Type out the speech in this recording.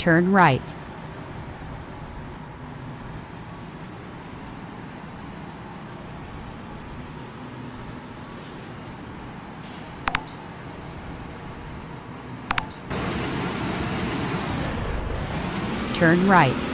turn right. Turn right.